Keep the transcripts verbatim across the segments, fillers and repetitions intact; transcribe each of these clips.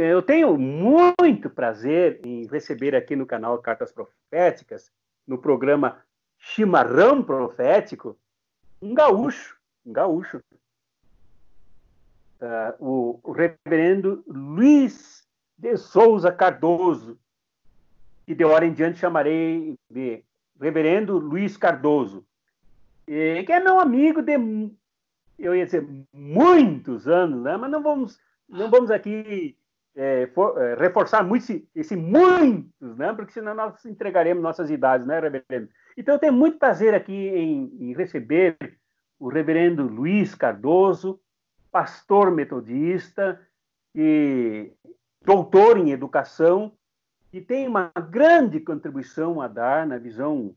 eu tenho muito prazer em receber aqui no canal Cartas Proféticas, no programa Chimarrão Profético, um gaúcho, um gaúcho, uh, o, o reverendo Luiz de Souza Cardoso, que de hora em diante chamarei de reverendo Luiz Cardoso, e, que é meu amigo de, eu ia dizer, muitos anos, né? Mas não vamos, não vamos aqui é, for, é, reforçar muito esse, esse muitos, né? Porque senão nós entregaremos nossas idades, né, reverendo? Então, eu tenho muito prazer aqui em, em receber o reverendo Luiz Cardoso, pastor metodista e doutor em educação, que tem uma grande contribuição a dar na visão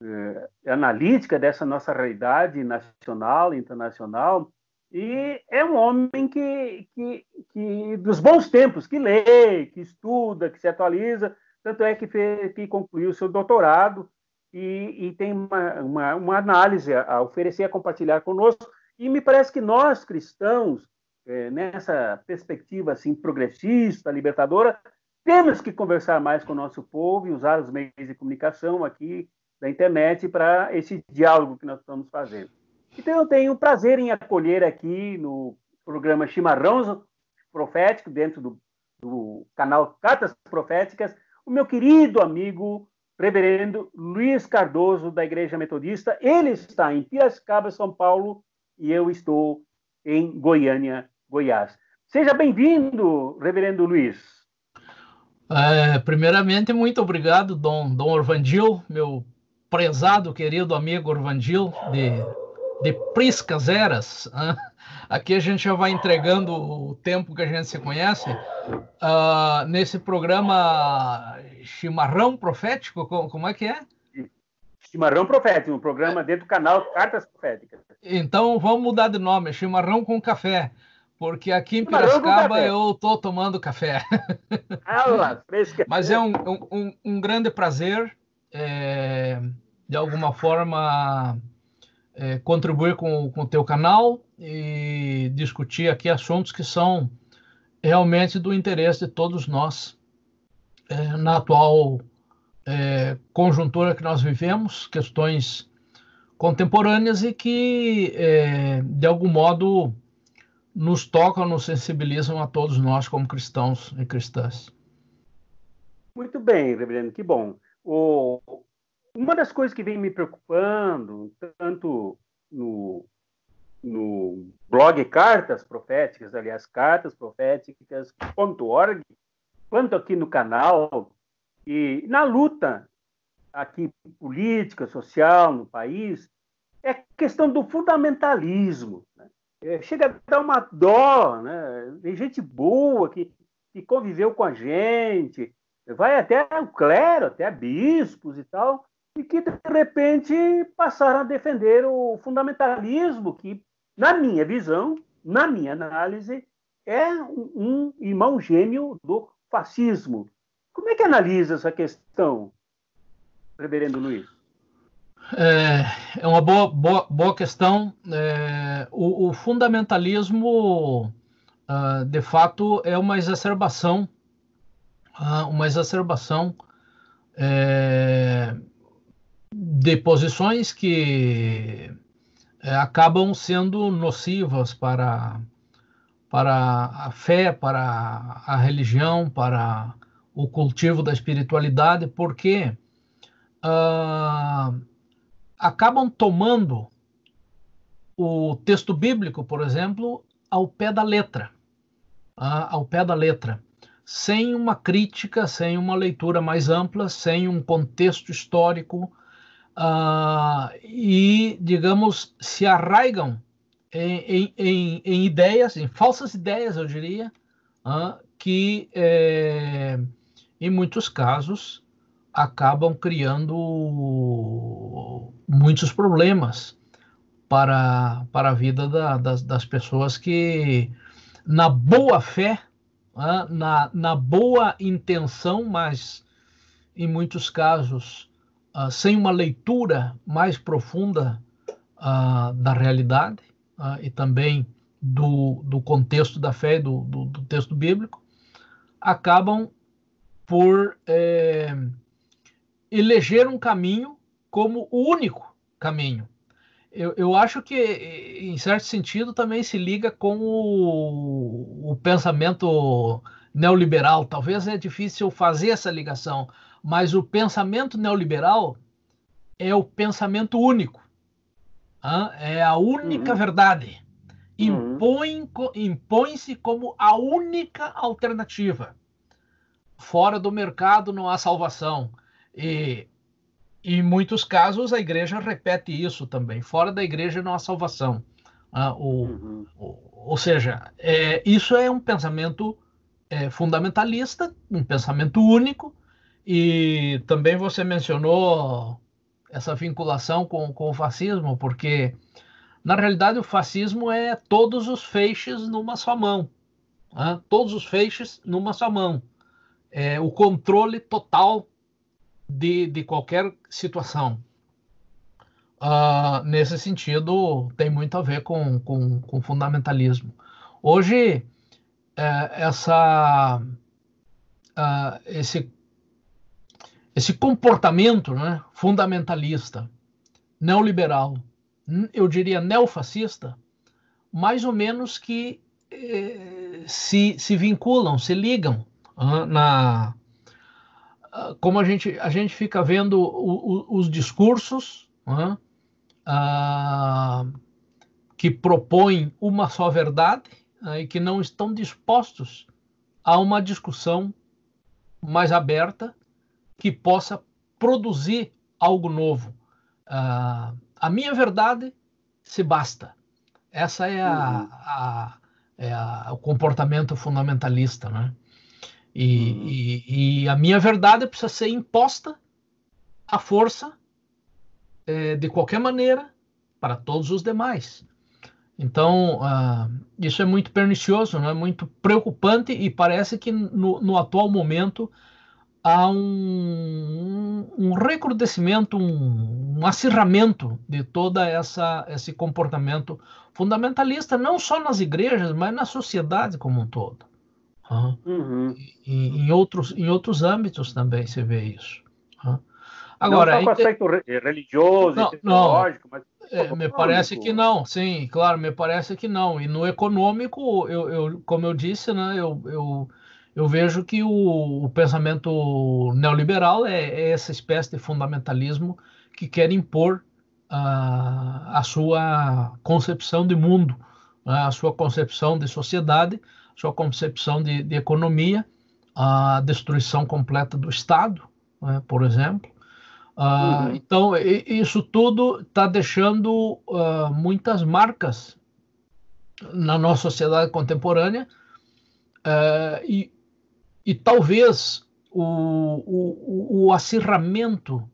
eh, analítica dessa nossa realidade nacional e internacional. E é um homem que, que, que dos bons tempos, que lê, que estuda, que se atualiza, tanto é que, fez, que concluiu o seu doutorado, E, e tem uma, uma, uma análise a oferecer, a compartilhar conosco. E me parece que nós, cristãos, é, nessa perspectiva assim, progressista, libertadora, temos que conversar mais com o nosso povo e usar os meios de comunicação aqui da internet para esse diálogo que nós estamos fazendo. Então, eu tenho o prazer em acolher aqui no programa Chimarrão Profético, dentro do, do canal Cartas Proféticas, o meu querido amigo reverendo Luiz Cardoso, da Igreja Metodista. Ele está em Piracicaba, São Paulo, e eu estou em Goiânia, Goiás. Seja bem-vindo, reverendo Luiz. É, primeiramente, muito obrigado, Dom, Dom Orvandil, meu prezado, querido amigo Orvandil, de, de Priscas Eras. Aqui a gente já vai entregando o tempo que a gente se conhece. Uh, nesse programa Chimarrão Profético, como é que é? Chimarrão Profético, um programa dentro do canal Cartas Proféticas. Então, vamos mudar de nome, Chimarrão com Café, porque aqui em Piracicaba eu estou tomando café. Ah, mas é um, um, um grande prazer, é, de alguma forma, é, contribuir com o teu canal e discutir aqui assuntos que são realmente do interesse de todos nós, é, na atual é, conjuntura que nós vivemos, questões contemporâneas e que, é, de algum modo, nos tocam, nos sensibilizam a todos nós como cristãos e cristãs. Muito bem, reverendo, que bom. O, uma das coisas que vem me preocupando, tanto no... no blog Cartas Proféticas, aliás, cartas proféticas ponto org, quanto aqui no canal, e na luta aqui política, social, no país, é a questão do fundamentalismo, né? É, chega a dar uma dó, né? Tem gente boa que, que conviveu com a gente, vai até o clero, até bispos e tal, e que, de repente, passaram a defender o fundamentalismo que, na minha visão, na minha análise, é um irmão gêmeo do fascismo. Como é que analisa essa questão, reverendo Luiz? É, é uma boa, boa, boa questão. É, o, o fundamentalismo, uh, de fato, é uma exacerbação, uh, uma exacerbação é, de posições que É, acabam sendo nocivas para, para a fé, para a religião, para o cultivo da espiritualidade, porque ah, acabam tomando o texto bíblico, por exemplo, ao pé da letra, ah, ao pé da letra, sem uma crítica, sem uma leitura mais ampla, sem um contexto histórico, Uh, e, digamos, se arraigam em, em, em, em ideias, em falsas ideias, eu diria, uh, que, é, em muitos casos, acabam criando muitos problemas para, para a vida da, das, das pessoas que, na boa fé, uh, na, na boa intenção, mas, em muitos casos, Uh, sem uma leitura mais profunda uh, da realidade uh, e também do, do contexto da fé e do, do, do texto bíblico, acabam por é, eleger um caminho como o único caminho. Eu, eu acho que, em certo sentido, também se liga com o, o pensamento neoliberal. Talvez é difícil fazer essa ligação, mas o pensamento neoliberal é o pensamento único. Hein? É a única uhum. verdade. Impõe, co, impõe-se como a única alternativa. Fora do mercado não há salvação. E... em muitos casos, a igreja repete isso também. Fora da igreja não há salvação. Ah, o, uhum. o, ou seja, é, isso é um pensamento é, fundamentalista, um pensamento único. E também você mencionou essa vinculação com, com o fascismo, porque, na realidade, o fascismo é todos os feixes numa só mão. Ah, todos os feixes numa só mão. É, o controle total De, de qualquer situação. Uh, nesse sentido, tem muito a ver com, com, com fundamentalismo. Hoje, é, essa, uh, esse, esse comportamento, né, fundamentalista, neoliberal, eu diria neofascista, mais ou menos que eh, se, se vinculam, se ligam uh, na... Como a gente, a gente fica vendo o, o, os discursos né, ah, que propõem uma só verdade né, e que não estão dispostos a uma discussão mais aberta que possa produzir algo novo. Ah, a minha verdade se basta. Essa é, a, uhum. a, é a, o comportamento fundamentalista, né? E, uhum. e, e a minha verdade precisa ser imposta à força, é, de qualquer maneira, para todos os demais. Então, ah, isso é muito pernicioso, né? Muito preocupante, e parece que no, no atual momento há um, um recrudescimento, um, um acirramento de toda essa esse comportamento fundamentalista, não só nas igrejas, mas na sociedade como um todo. Uhum. Em, em, outros, em outros âmbitos também você vê isso. Agora, não só com aspecto é, religioso, não, tecnológico, não, mas é, me parece que não, sim, claro, me parece que não. E no econômico, eu, eu, como eu disse, né, eu, eu, eu vejo que o, o pensamento neoliberal é, é essa espécie de fundamentalismo que quer impor uh, a sua concepção de mundo, né, a sua concepção de sociedade, sua concepção de, de economia, a destruição completa do Estado, né, por exemplo. Ah, uhum. Então, e, isso tudo está deixando uh, muitas marcas na nossa sociedade contemporânea, uh, e, e talvez o, o, o acirramento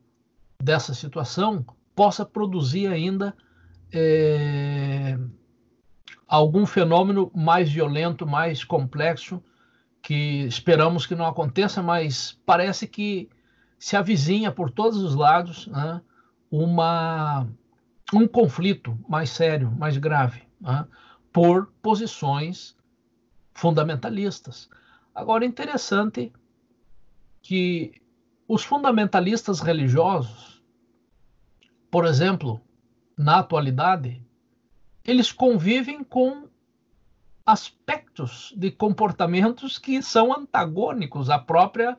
dessa situação possa produzir ainda... Eh, algum fenômeno mais violento, mais complexo, que esperamos que não aconteça, mas parece que se avizinha por todos os lados, né, uma, um conflito mais sério, mais grave, né, por posições fundamentalistas. Agora, é interessante que os fundamentalistas religiosos, por exemplo, na atualidade, eles convivem com aspectos de comportamentos que são antagônicos à própria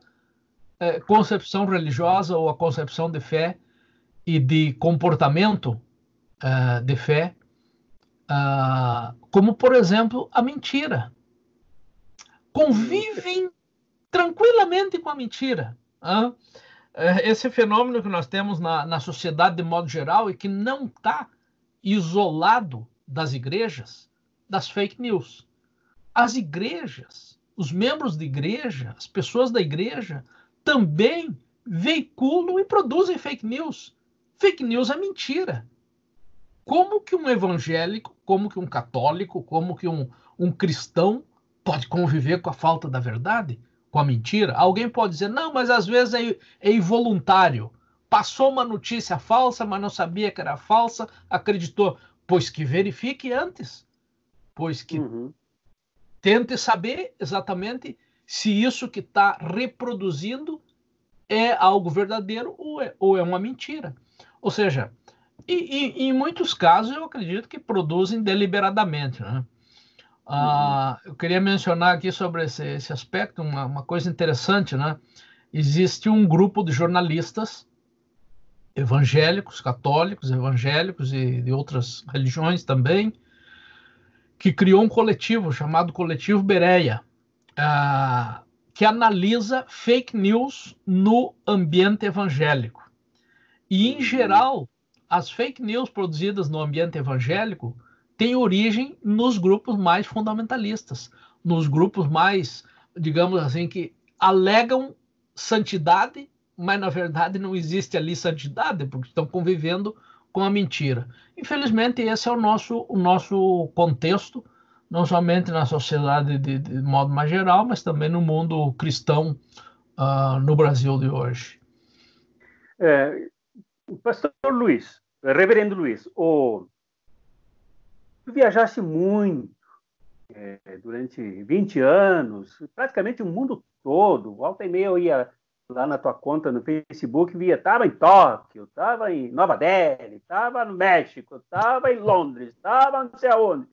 eh, concepção religiosa ou à concepção de fé e de comportamento uh, de fé, uh, como, por exemplo, a mentira. Convivem tranquilamente com a mentira. Hein? Esse fenômeno que nós temos na, na sociedade de modo geral e que não está isolado das igrejas, das fake news. As igrejas, os membros de igreja, as pessoas da igreja, também veiculam e produzem fake news. Fake news é mentira. Como que um evangélico, como que um católico, como que um, um cristão pode conviver com a falta da verdade, com a mentira? Alguém pode dizer, não, mas às vezes é, é involuntário. Passou uma notícia falsa, mas não sabia que era falsa, acreditou. Pois que verifique antes, pois que uhum. tente saber exatamente se isso que está reproduzindo é algo verdadeiro ou é, ou é uma mentira. Ou seja, e, e, em muitos casos eu acredito que produzem deliberadamente, né? Ah, eu queria mencionar aqui sobre esse, esse aspecto uma, uma coisa interessante, né? Existe um grupo de jornalistas evangélicos, católicos, evangélicos e de outras religiões também, que criou um coletivo chamado Coletivo Bereia, ah, que analisa fake news no ambiente evangélico. E, em geral, as fake news produzidas no ambiente evangélico tem origem nos grupos mais fundamentalistas, nos grupos mais, digamos assim, que alegam santidade, mas na verdade não existe ali santidade, porque estão convivendo com a mentira. Infelizmente, esse é o nosso, o nosso contexto, não somente na sociedade de, de modo mais geral, mas também no mundo cristão uh, no Brasil de hoje. É, pastor Luiz, reverendo Luiz, o... Tu viajaste muito, é, durante vinte anos, praticamente o mundo todo. Volta e meia eu ia lá na tua conta no Facebook, via, estava em Tóquio, estava em Nova Delhi, estava no México, estava em Londres, estava não sei aonde.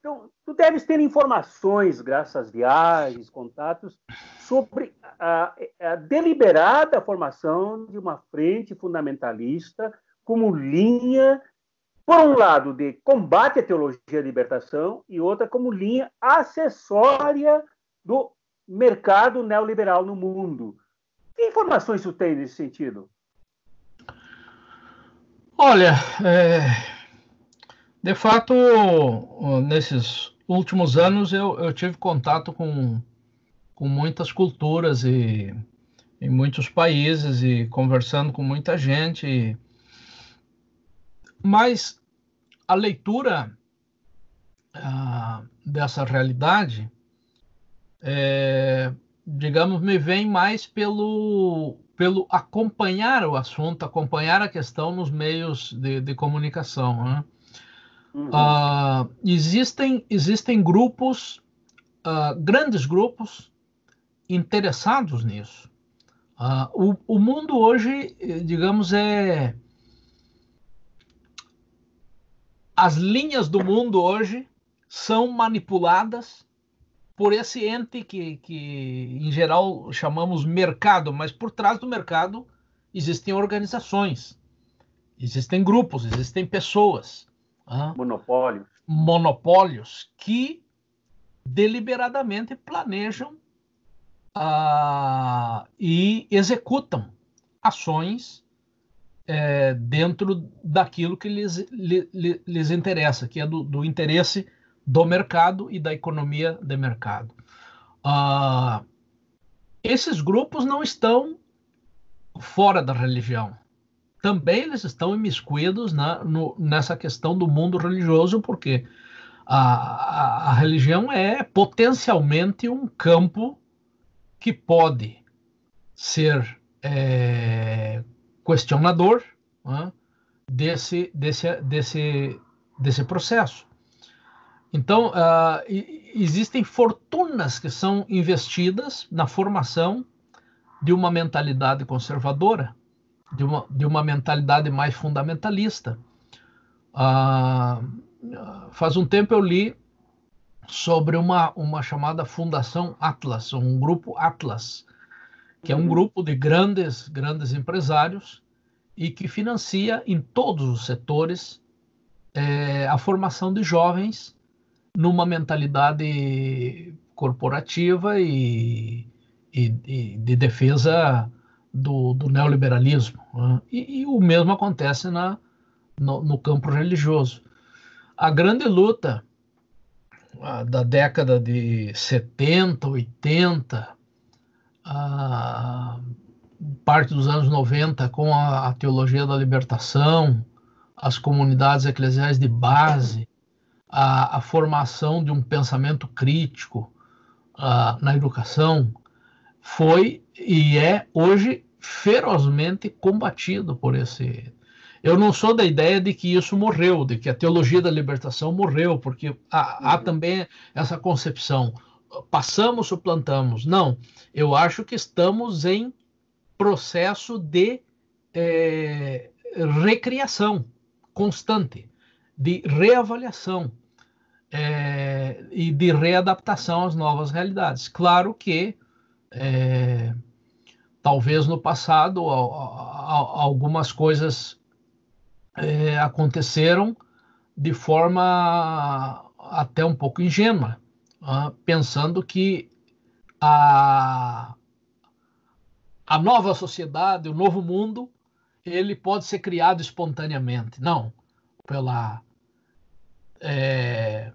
Então, tu deves ter informações, graças às viagens, contatos, sobre a, a deliberada formação de uma frente fundamentalista como linha, por um lado, de combate à teologia da libertação e outra como linha acessória do mercado neoliberal no mundo. Que informações tu tem nesse sentido? Olha, é... de fato, nesses últimos anos eu, eu tive contato com, com muitas culturas e em muitos países e conversando com muita gente e... Mas a leitura ah, dessa realidade, é, digamos, me vem mais pelo, pelo acompanhar o assunto, acompanhar a questão nos meios de, de comunicação, né? Uhum. Ah, existem, existem grupos, ah, grandes grupos, interessados nisso. Ah, o, o mundo hoje, digamos, é... As linhas do mundo hoje são manipuladas por esse ente que, que, em geral, chamamos mercado, mas por trás do mercado existem organizações, existem grupos, existem pessoas. Monopólios. Monopólios que deliberadamente planejam ah, e executam ações É, dentro daquilo que lhes, lhes, lhes interessa, que é do, do interesse do mercado e da economia de mercado. Ah, esses grupos não estão fora da religião. Também eles estão imiscuídos na, no, nessa questão do mundo religioso, porque a, a, a religião é potencialmente um campo que pode ser... É, questionador, né, desse, desse, desse, desse processo. Então, uh, existem fortunas que são investidas na formação de uma mentalidade conservadora, de uma, de uma mentalidade mais fundamentalista. Uh, faz um tempo eu li sobre uma, uma chamada Fundação Atlas, um grupo Atlas, que é um grupo de grandes, grandes empresários e que financia em todos os setores é, a formação de jovens numa mentalidade corporativa e, e, e de defesa do, do neoliberalismo, né? E, e o mesmo acontece na, no, no campo religioso. A grande luta a, da década de setenta, oitenta... a parte dos anos noventa com a, a teologia da libertação, as comunidades eclesiais de base, a, a formação de um pensamento crítico a, na educação, foi e é hoje ferozmente combatido por esse... Eu não sou da ideia de que isso morreu, de que a teologia da libertação morreu, porque há, há também essa concepção... passamos, suplantamos. Não, eu acho que estamos em processo de é, recriação constante, de reavaliação é, e de readaptação às novas realidades. Claro que é, talvez no passado algumas coisas é, aconteceram de forma até um pouco ingênua, ah, pensando que a, a nova sociedade, o novo mundo, ele pode ser criado espontaneamente. Não, pela, é,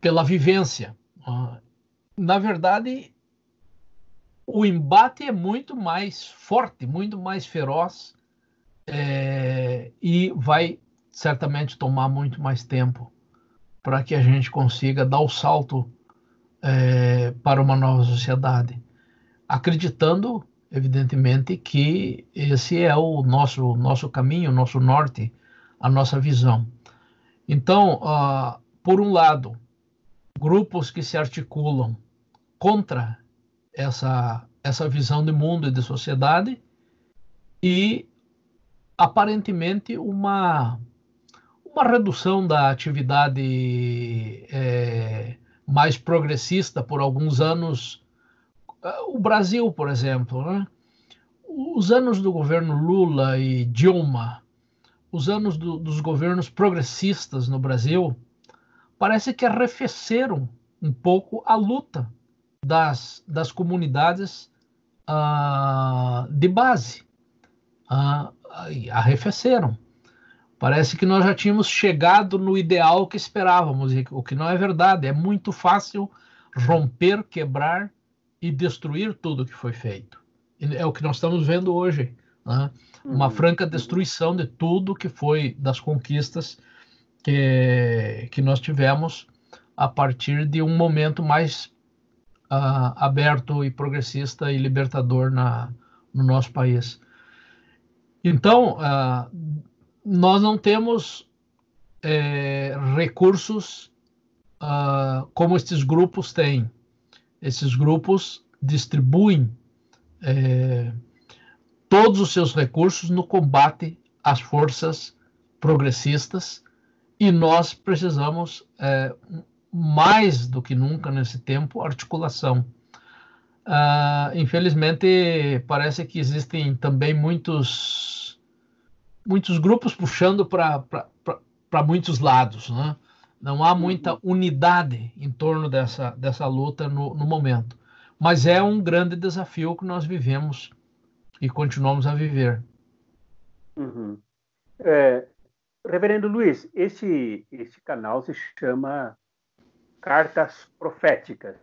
pela vivência. Ah, na verdade, o embate é muito mais forte, muito mais feroz, é, e vai certamente tomar muito mais tempo para que a gente consiga dar o salto é, para uma nova sociedade, acreditando, evidentemente, que esse é o nosso, nosso caminho, o nosso norte, a nossa visão. Então, uh, por um lado, grupos que se articulam contra essa, essa visão de mundo e de sociedade e, aparentemente, uma... uma redução da atividade é, mais progressista por alguns anos. O Brasil, por exemplo, né? Os anos do governo Lula e Dilma, os anos do, dos governos progressistas no Brasil, parece que arrefeceram um pouco a luta das, das comunidades ah, de base. Ah, arrefeceram. Parece que nós já tínhamos chegado no ideal que esperávamos, o que não é verdade. É muito fácil romper, quebrar e destruir tudo que foi feito. É o que nós estamos vendo hoje, né? Uma franca destruição de tudo que foi das conquistas que, que nós tivemos a partir de um momento mais uh, aberto e progressista e libertador na, no nosso país. Então, uh, nós não temos é, recursos uh, como esses grupos têm. Esses grupos distribuem é, todos os seus recursos no combate às forças progressistas e nós precisamos, é, mais do que nunca nesse tempo, articulação. Uh, infelizmente, parece que existem também muitos... muitos grupos puxando para muitos lados, né? Não há muita unidade em torno dessa, dessa luta no, no momento. Mas é um grande desafio que nós vivemos e continuamos a viver. Uhum. É, Reverendo Luiz, esse, esse canal se chama Cartas Proféticas.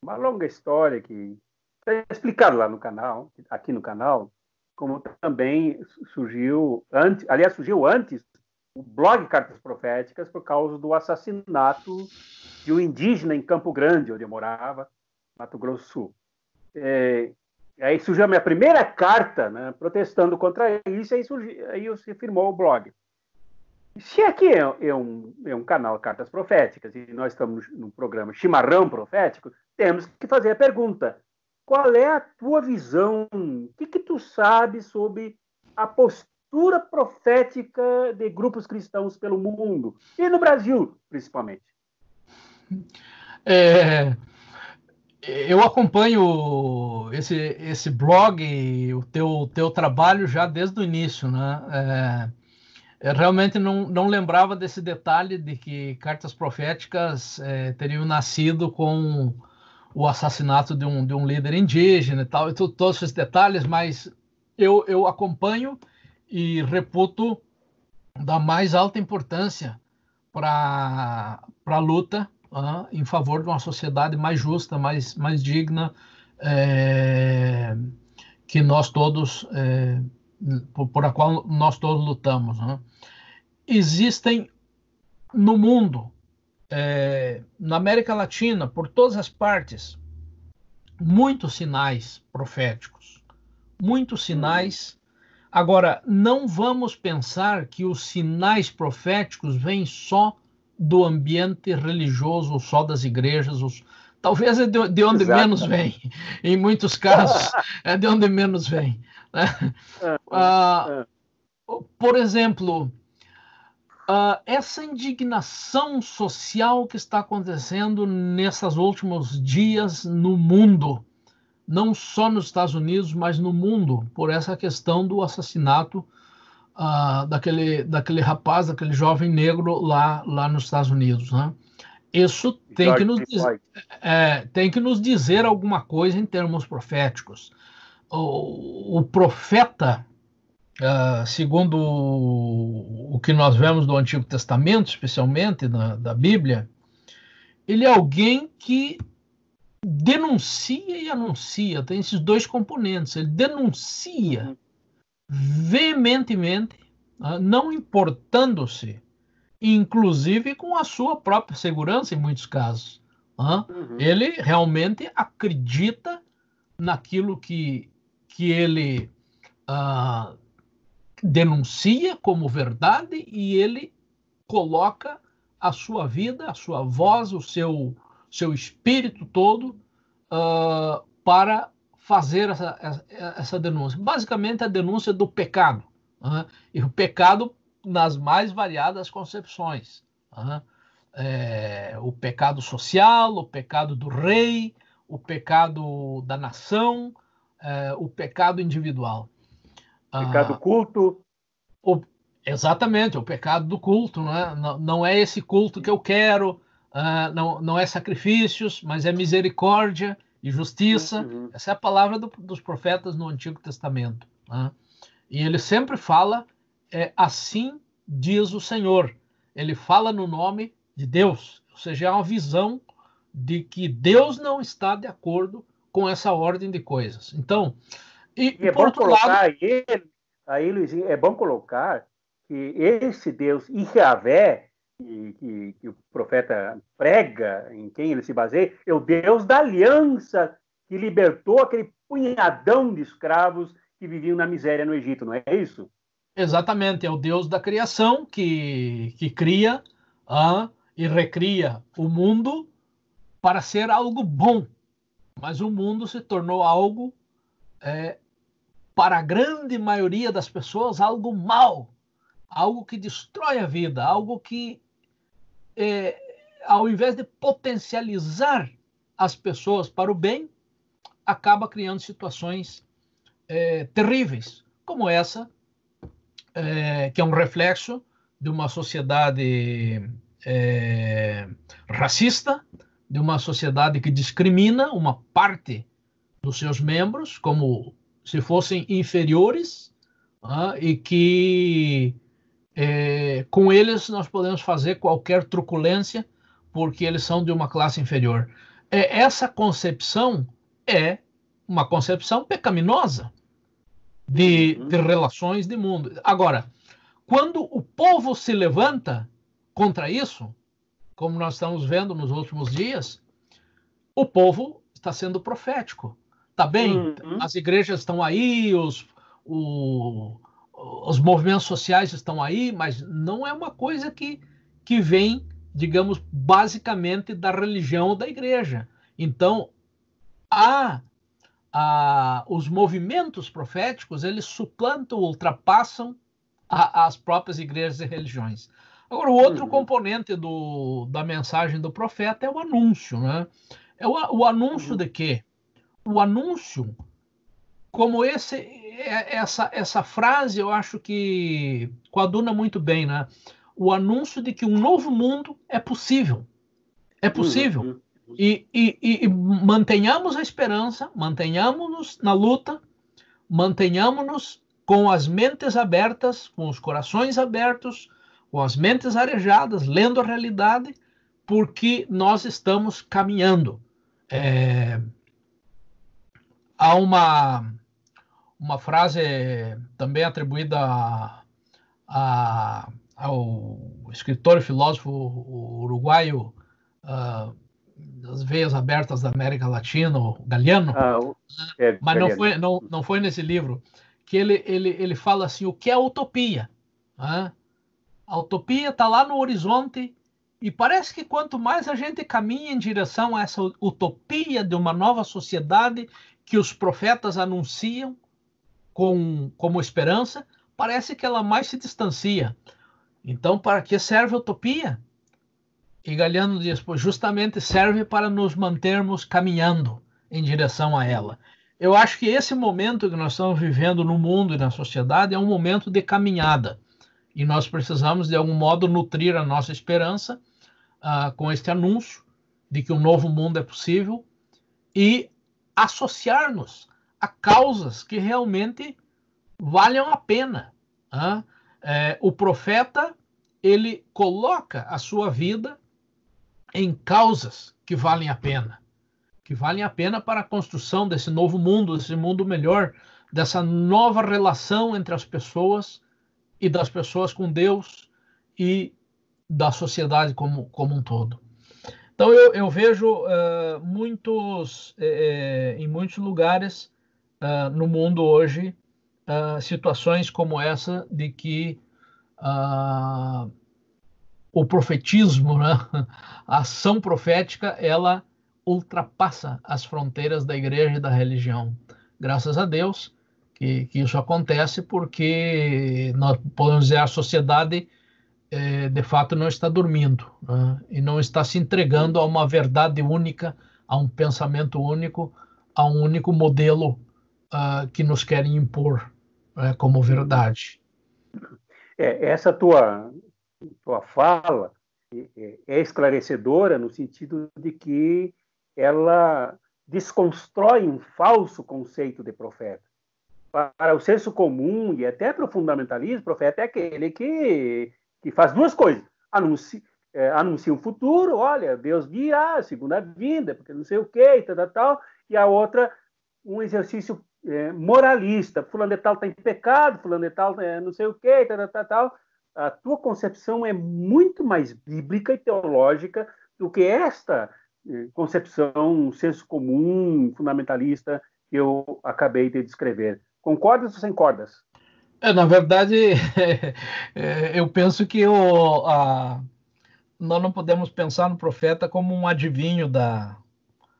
Uma longa história que é explicada lá no canal, aqui no canal, como também surgiu antes, aliás, surgiu antes o blog Cartas Proféticas por causa do assassinato de um indígena em Campo Grande, onde eu morava, Mato Grosso do Sul. É, aí surgiu a minha primeira carta, né, protestando contra isso, aí, surgiu, aí se firmou o blog. Se aqui é, é, um, é um canal Cartas Proféticas e nós estamos no programa Chimarrão Profético, temos que fazer a pergunta: qual é a tua visão? O que, que tu sabe sobre a postura profética de grupos cristãos pelo mundo? E no Brasil, principalmente. É, eu acompanho esse, esse blog, o teu, teu trabalho já desde o início, né? É, eu realmente não, não lembrava desse detalhe de que Cartas Proféticas é, teriam nascido com... o assassinato de um, de um líder indígena e tal, e tudo, todos esses detalhes, mas eu, eu acompanho e reputo da mais alta importância para a luta uh, em favor de uma sociedade mais justa, mais, mais digna, é, que nós todos, é, por, por a qual nós todos lutamos. Né? Existem no mundo... É, na América Latina, por todas as partes, muitos sinais proféticos, muitos sinais. Agora, não vamos pensar que os sinais proféticos vêm só do ambiente religioso, só das igrejas, os... talvez é de, de onde Exato. menos vem, em muitos casos, é de onde menos vem. Né? Ah, por exemplo, ah, essa indignação social que está acontecendo nesses últimos dias no mundo, não só nos Estados Unidos, mas no mundo, por essa questão do assassinato ah, daquele, daquele rapaz, daquele jovem negro lá, lá nos Estados Unidos, né? Isso tem que, nos dizer, é, tem que nos dizer alguma coisa em termos proféticos. O, o profeta, uh, segundo o, o que nós vemos do Antigo Testamento, especialmente na, da Bíblia, ele é alguém que denuncia e anuncia. Tem esses dois componentes. Ele denuncia veementemente, uh, não importando-se, inclusive com a sua própria segurança, em muitos casos. Né? Uhum. Ele realmente acredita naquilo que, que ele ah, denuncia como verdade, e ele coloca a sua vida, a sua voz, o seu, seu espírito todo ah, para fazer essa, essa denúncia. Basicamente, a denúncia do pecado. Né? E o pecado nas mais variadas concepções. Uhum. É, o pecado social, o pecado do rei, o pecado da nação, é, o pecado individual. Pecado uhum. culto. O, exatamente, o pecado do culto. Né? Não, não é esse culto que eu quero, uh, não, não é sacrifícios, mas é misericórdia e justiça. Uhum. Essa é a palavra do, dos profetas no Antigo Testamento. Né? E ele sempre fala... É, assim diz o Senhor. Ele fala no nome de Deus. Ou seja, é uma visão de que Deus não está de acordo com essa ordem de coisas. Então, e, e é por bom outro colocar lado... aí, aí, Luizinho, é bom colocar que esse Deus, Yahvé, que, que, que o profeta prega, em quem ele se baseia, é o Deus da aliança que libertou aquele punhadão de escravos que viviam na miséria no Egito, não é isso? Exatamente, é o Deus da criação que, que cria ah, e recria o mundo para ser algo bom. Mas o mundo se tornou algo, é, para a grande maioria das pessoas, algo mal. Algo que destrói a vida, algo que, é, ao invés de potencializar as pessoas para o bem, acaba criando situações é, terríveis, como essa, É, que é um reflexo de uma sociedade é, racista, de uma sociedade que discrimina uma parte dos seus membros como se fossem inferiores, ah, e que é, com eles nós podemos fazer qualquer truculência porque eles são de uma classe inferior. É, essa concepção é uma concepção pecaminosa De, de relações de mundo. Agora, quando o povo se levanta contra isso, como nós estamos vendo nos últimos dias, o povo está sendo profético. Tá bem, uhum. As igrejas estão aí, os, o, os movimentos sociais estão aí, mas não é uma coisa que, que vem, digamos, basicamente da religião ou da igreja. Então, a... Ah, os movimentos proféticos, eles suplantam, ultrapassam a, as próprias igrejas e religiões. Agora, o outro uhum. componente do, da mensagem do profeta é o anúncio, né? É o, o anúncio uhum. de quê? O anúncio, como esse, essa, essa frase, eu acho que coaduna muito bem, né? O anúncio de que um novo mundo é possível. É possível. Uhum. E, e, e mantenhamos a esperança, mantenhamos-nos na luta, mantenhamos-nos com as mentes abertas, com os corações abertos, com as mentes arejadas, lendo a realidade, porque nós estamos caminhando. É... Há uma, uma frase também atribuída a, a, ao escritor e filósofo uruguaio, uh, das veias abertas da América Latina, o Galeano, ah, é, mas não foi, não, não foi nesse livro, que ele, ele, ele fala assim, o que é a utopia? Né? A utopia está lá no horizonte E parece que quanto mais a gente caminha em direção a essa utopia de uma nova sociedade que os profetas anunciam com, como esperança, parece que ela mais se distancia. Então, para que serve a utopia? E Galiano diz, pois justamente serve para nos mantermos caminhando em direção a ela. Eu acho que esse momento que nós estamos vivendo no mundo e na sociedade é um momento de caminhada. E nós precisamos, de algum modo, nutrir a nossa esperança uh, com este anúncio de que um novo mundo é possível e associar-nos a causas que realmente valham a pena. Uh. É, o profeta, ele coloca a sua vida em causas que valem a pena, que valem a pena para a construção desse novo mundo, desse mundo melhor, dessa nova relação entre as pessoas e das pessoas com Deus e da sociedade como, como um todo. Então eu, eu vejo uh, muitos, eh, em muitos lugares uh, no mundo hoje uh, situações como essa de que uh, o profetismo, né? A ação profética, ela ultrapassa as fronteiras da igreja e da religião. Graças a Deus Que, que isso acontece, porque nós podemos dizer a sociedade eh, de fato não está dormindo, né? E não está se entregando a uma verdade única, a um pensamento único, a um único modelo uh, que nos querem impor uh, como verdade. É, essa tua, tua fala é esclarecedora no sentido de que ela desconstrói um falso conceito de profeta. Para o senso comum e até para o fundamentalismo, o profeta é aquele que, que faz duas coisas. Anuncia, é, anuncia um futuro, olha, Deus virá, segunda vinda, porque não sei o quê, e tal, tal, tal. E a outra, um exercício é, moralista. Fulano de tal está em pecado, fulano de tal é, não sei o quê, e tal, tal, tal. A tua concepção é muito mais bíblica e teológica do que esta é, concepção, um senso comum, fundamentalista, que eu acabei de descrever. Concordas ou sem cordas? É, na verdade, é, é, eu penso que o, a, nós não podemos pensar no profeta como um adivinho da,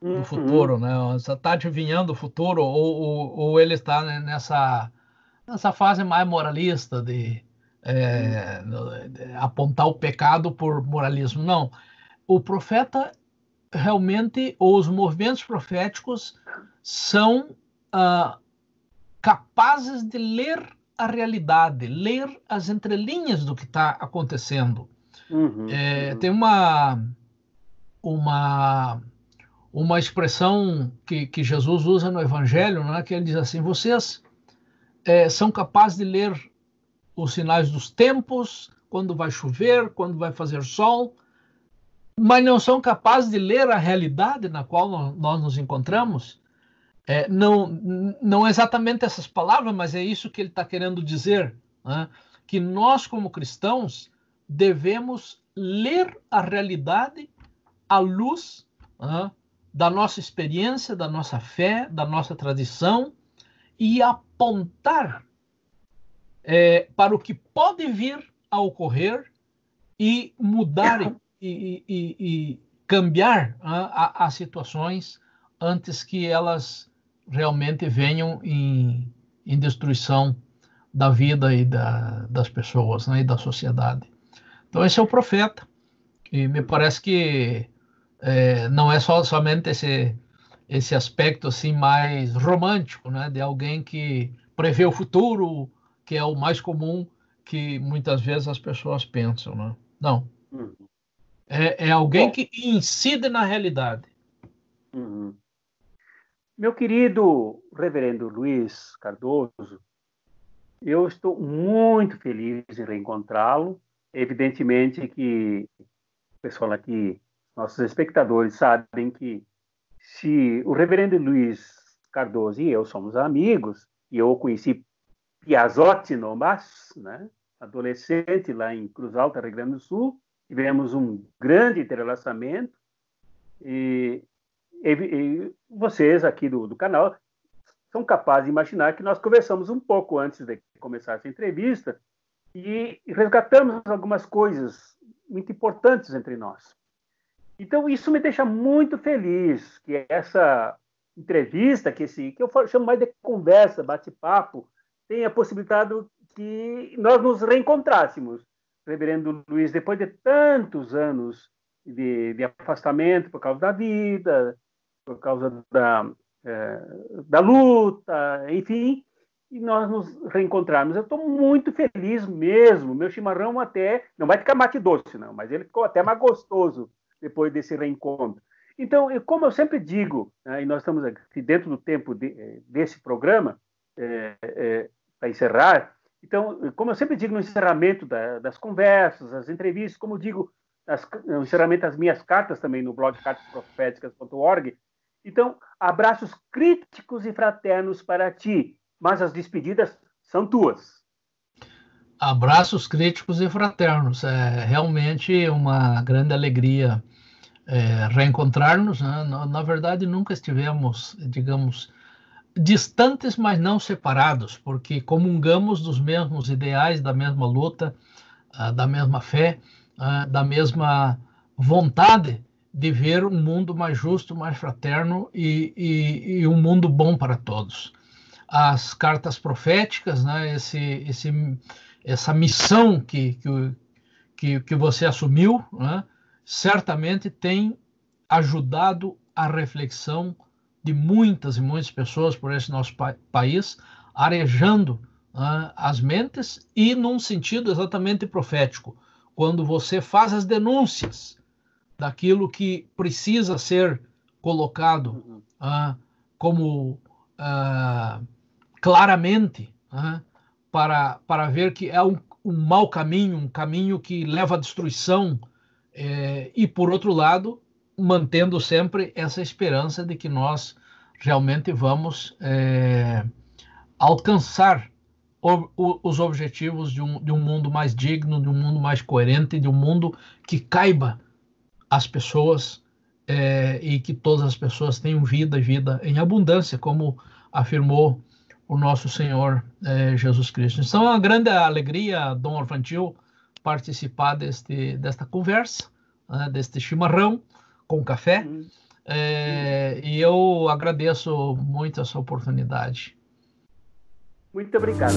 do uhum. futuro, né? Você está adivinhando o futuro ou, ou, ou ele está nessa, nessa fase mais moralista de, é, uhum. de apontar o pecado por moralismo. Não. O profeta realmente, ou os movimentos proféticos são... Uh, capazes de ler a realidade, ler as entrelinhas do que está acontecendo. Uhum, é, uhum. Tem uma, uma, uma expressão que, que Jesus usa no Evangelho, né, que ele diz assim, vocês é, são capazes de ler os sinais dos tempos, quando vai chover, quando vai fazer sol, mas não são capazes de ler a realidade na qual nós nos encontramos. É, não, não exatamente essas palavras, mas é isso que ele está querendo dizer, né? Que nós, como cristãos, devemos ler a realidade à luz, né, da nossa experiência, da nossa fé, da nossa tradição, e apontar é, para o que pode vir a ocorrer e mudar e, e, e, e cambiar, né, as situações antes que elas... realmente venham em, em destruição da vida e da, das pessoas, né, e da sociedade. Então esse é o profeta, e me parece que é, não é só, somente esse, esse aspecto assim, mais romântico, né, de alguém que prevê o futuro, que é o mais comum que muitas vezes as pessoas pensam. Né? Não, é, é alguém que incide na realidade. Uhum. Meu querido reverendo Luiz Cardoso, eu estou muito feliz em reencontrá-lo. Evidentemente que o pessoal aqui, nossos espectadores, sabem que se o reverendo Luiz Cardoso e eu somos amigos, e eu o conheci Piazzotti no Mas, né, adolescente lá em Cruz Alta, Rio Grande do Sul, tivemos um grande entrelaçamento e... E vocês aqui do, do canal são capazes de imaginar que nós conversamos um pouco antes de começar essa entrevista e resgatamos algumas coisas muito importantes entre nós. Então, isso me deixa muito feliz, que essa entrevista, que, esse, que eu chamo mais de conversa, bate-papo, tenha possibilitado que nós nos reencontrássemos. Reverendo Luiz, depois de tantos anos de, de afastamento por causa da vida, por causa da, é, da luta, enfim, e nós nos reencontramos. Eu estou muito feliz mesmo. Meu chimarrão até... Não vai ficar mate doce, não, mas ele ficou até mais gostoso depois desse reencontro. Então, eu, como eu sempre digo, né, e nós estamos aqui dentro do tempo de, desse programa, é, é, para encerrar, então, como eu sempre digo no encerramento da, das conversas, das entrevistas, como eu digo as, no encerramento das minhas cartas também no blog cartas proféticas ponto org, então, abraços críticos e fraternos para ti, mas as despedidas são tuas. Abraços críticos e fraternos. É realmente uma grande alegria é, reencontrar-nos, né? Na, na verdade, nunca estivemos, digamos, distantes, mas não separados, porque comungamos dos mesmos ideais, da mesma luta, da mesma fé, da mesma vontade de ver um mundo mais justo, mais fraterno e, e, e um mundo bom para todos. As cartas proféticas, né, esse, esse, essa missão que, que, que você assumiu, né, certamente tem ajudado a reflexão de muitas e muitas pessoas por esse nosso pa país, arejando uh, as mentes e num sentido exatamente profético. Quando você faz as denúncias daquilo que precisa ser colocado uh, como uh, claramente uh, para, para ver que é um, um mau caminho, um caminho que leva à destruição, eh, e, por outro lado, mantendo sempre essa esperança de que nós realmente vamos é, alcançar o, o, os objetivos de um, de um mundo mais digno, de um mundo mais coerente, de um mundo que caiba às pessoas é, e que todas as pessoas tenham vida e vida em abundância, como afirmou o nosso Senhor é, Jesus Cristo. Então é uma grande alegria, Dom Orvandil, participar deste, desta conversa, né, deste chimarrão com café, é, e eu agradeço muito essa oportunidade. Muito obrigado.